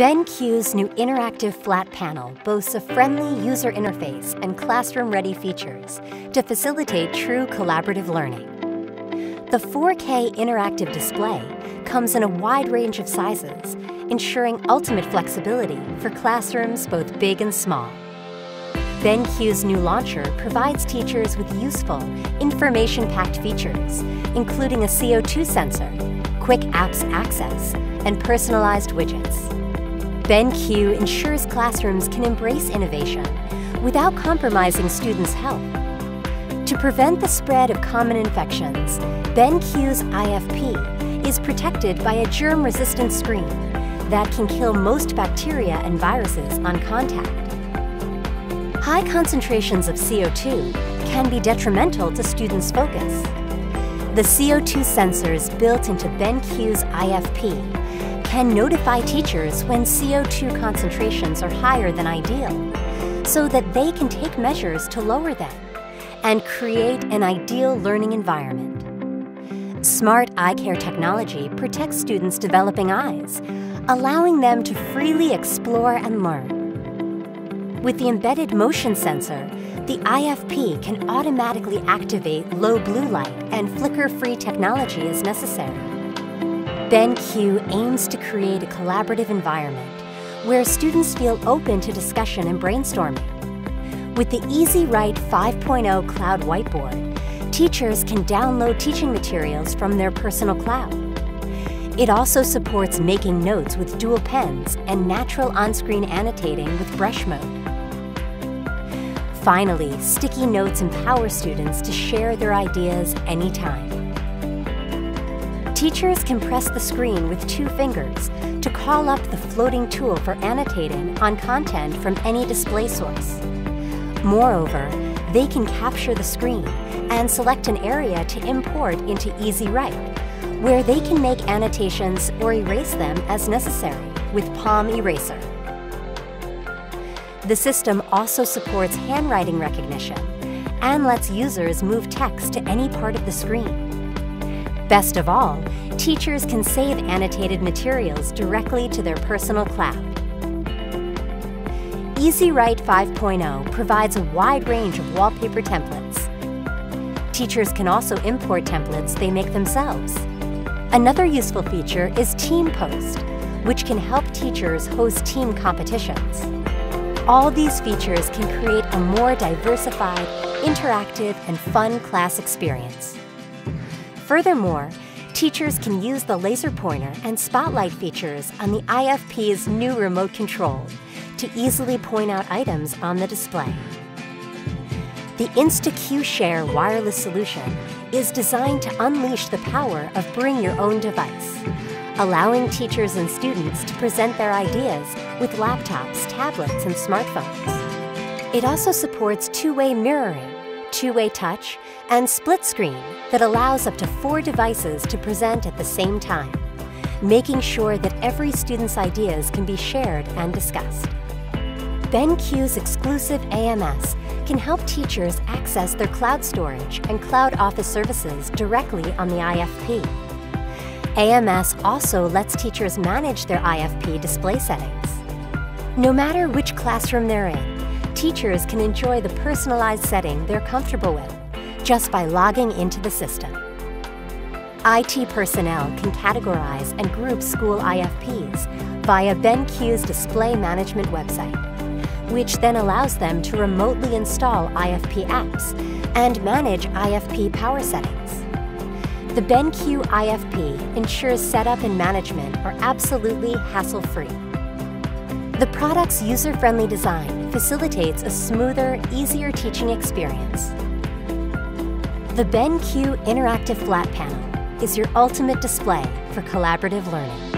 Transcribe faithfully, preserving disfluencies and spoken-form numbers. BenQ's new interactive flat panel boasts a friendly user interface and classroom-ready features to facilitate true collaborative learning. The four K interactive display comes in a wide range of sizes, ensuring ultimate flexibility for classrooms both big and small. BenQ's new launcher provides teachers with useful, information-packed features, including a C O two sensor, quick apps access, and personalized widgets. BenQ ensures classrooms can embrace innovation without compromising students' health. To prevent the spread of common infections, BenQ's I F P is protected by a germ-resistant screen that can kill most bacteria and viruses on contact. High concentrations of C O two can be detrimental to students' focus. The C O two sensors built into BenQ's I F P can notify teachers when C O two concentrations are higher than ideal, so that they can take measures to lower them and create an ideal learning environment. Smart eye care technology protects students' developing eyes, allowing them to freely explore and learn. With the embedded motion sensor, the I F P can automatically activate low blue light and flicker-free technology as necessary. BenQ aims to create a collaborative environment where students feel open to discussion and brainstorming. With the EasyWrite five point oh cloud whiteboard, teachers can download teaching materials from their personal cloud. It also supports making notes with dual pens and natural on-screen annotating with brush mode. Finally, sticky notes empower students to share their ideas anytime. Teachers can press the screen with two fingers to call up the floating tool for annotating on content from any display source. Moreover, they can capture the screen and select an area to import into EasyWrite, where they can make annotations or erase them as necessary with Palm Eraser. The system also supports handwriting recognition and lets users move text to any part of the screen. Best of all, teachers can save annotated materials directly to their personal cloud. EasyWrite five point oh provides a wide range of wallpaper templates. Teachers can also import templates they make themselves. Another useful feature is TeamPost, which can help teachers host team competitions. All these features can create a more diversified, interactive, and fun class experience. Furthermore, teachers can use the laser pointer and spotlight features on the I F P's new remote control to easily point out items on the display. The InstaQ Share wireless solution is designed to unleash the power of bring your own device, allowing teachers and students to present their ideas with laptops, tablets, and smartphones. It also supports two-way mirroring, two-way touch, and split screen that allows up to four devices to present at the same time, making sure that every student's ideas can be shared and discussed. BenQ's exclusive A M S can help teachers access their cloud storage and cloud office services directly on the I F P. A M S also lets teachers manage their I F P display settings. No matter which classroom they're in, teachers can enjoy the personalized setting they're comfortable with just by logging into the system. I T personnel can categorize and group school I F Ps via BenQ's display management website, which then allows them to remotely install I F P apps and manage I F P power settings. The BenQ I F P ensures setup and management are absolutely hassle-free. The product's user-friendly design facilitates a smoother, easier teaching experience. The BenQ Interactive Flat Panel is your ultimate display for collaborative learning.